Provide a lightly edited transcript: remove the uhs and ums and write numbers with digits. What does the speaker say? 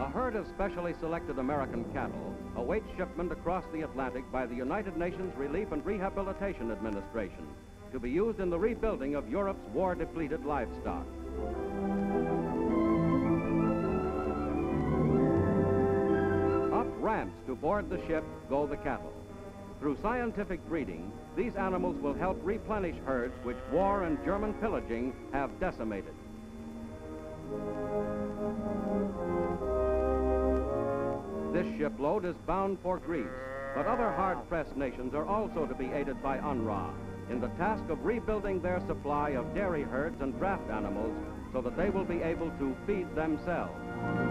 A herd of specially selected American cattle awaits shipment across the Atlantic by the United Nations Relief and Rehabilitation Administration to be used in the rebuilding of Europe's war-depleted livestock. Up ramps to board the ship go the cattle. Through scientific breeding, these animals will help replenish herds which war and German pillaging have decimated. This shipload is bound for Greece, but other hard-pressed nations are also to be aided by UNRWA in the task of rebuilding their supply of dairy herds and draft animals so that they will be able to feed themselves.